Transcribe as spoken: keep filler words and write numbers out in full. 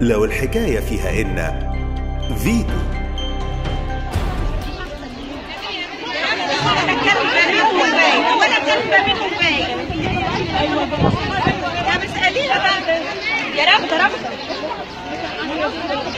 لو الحكاية فيها إن فيتو ولا كلمة منهم باين. أيوة. يا رب رب.